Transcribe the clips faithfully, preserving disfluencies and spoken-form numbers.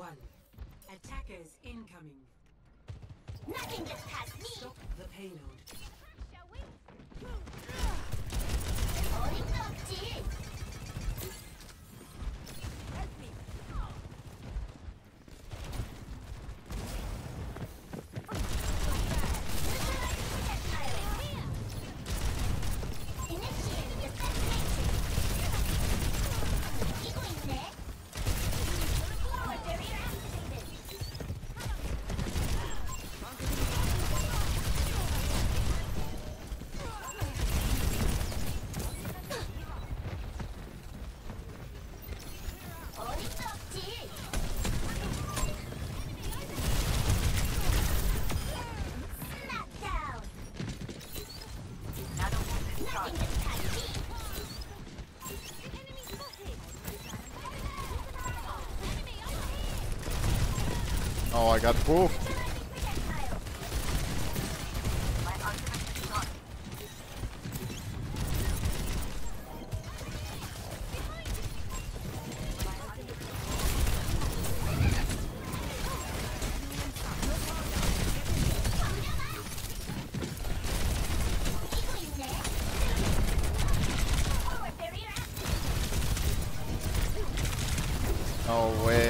one. Attackers incoming. Nothing gets past me. Stop the payload. Shall we? Holding locked in. Help me. Oh, I got poofed. No way.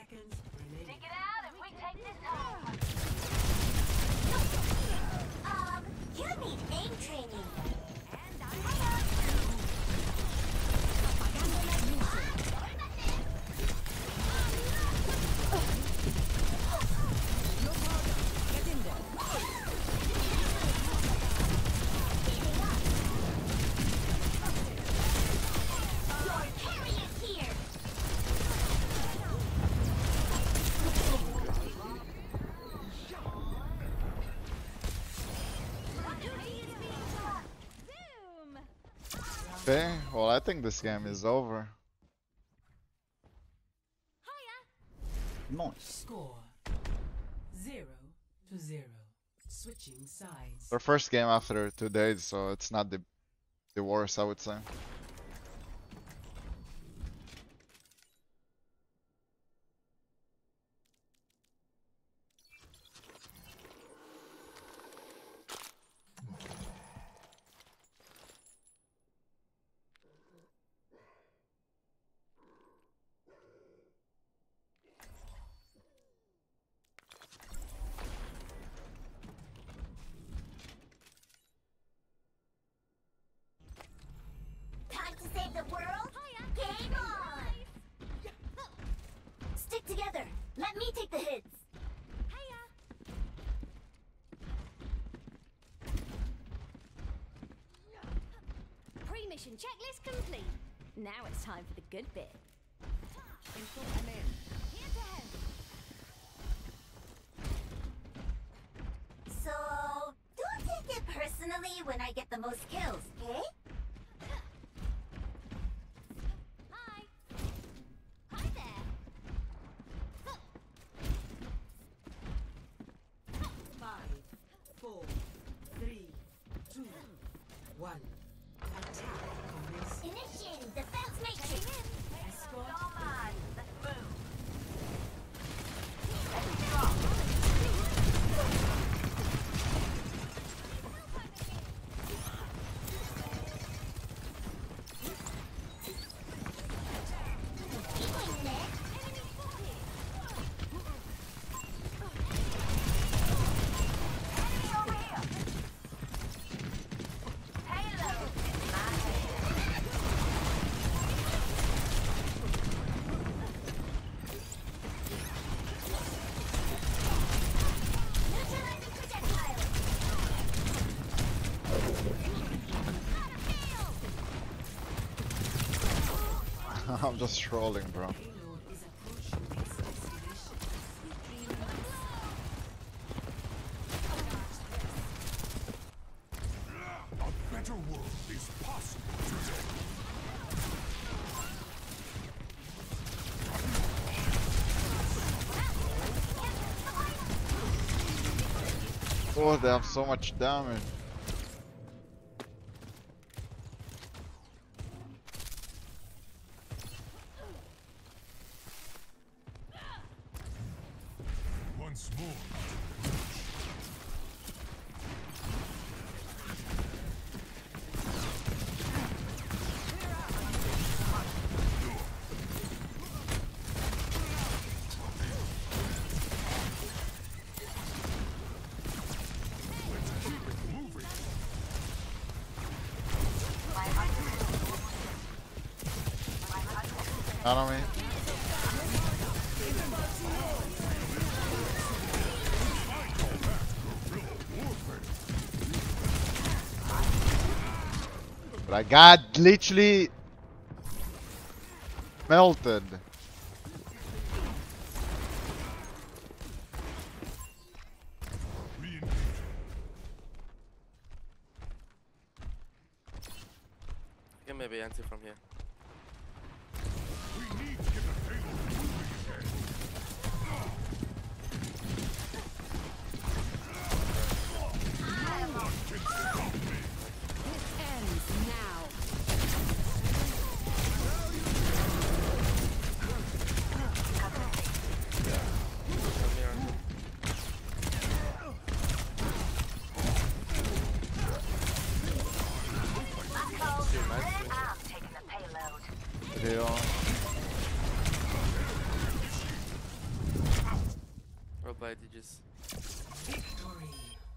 Seconds remaining. Dig it out and we take this home. Um, you need aim training. And I Okay, well, I think this game is over. Hiya. Nice. Score zero to zero. Switching sides. Their first game after two days, so it's not the the worst, I would say. Let me take the hits. Pre-mission checklist complete. Now it's time for the good bit. I'm in. Here to help. So, don't take it personally when I get the most kills, eh? I'm just trolling, bro. Oh, they have so much damage. I don't mean. But I got literally melted. I can maybe answer from here.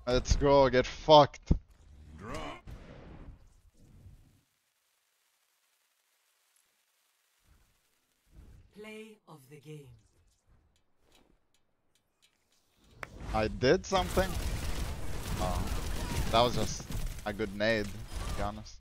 Let's go, get fucked. Drop. Play of the game. I did something? Oh, that was just a good nade, to be honest.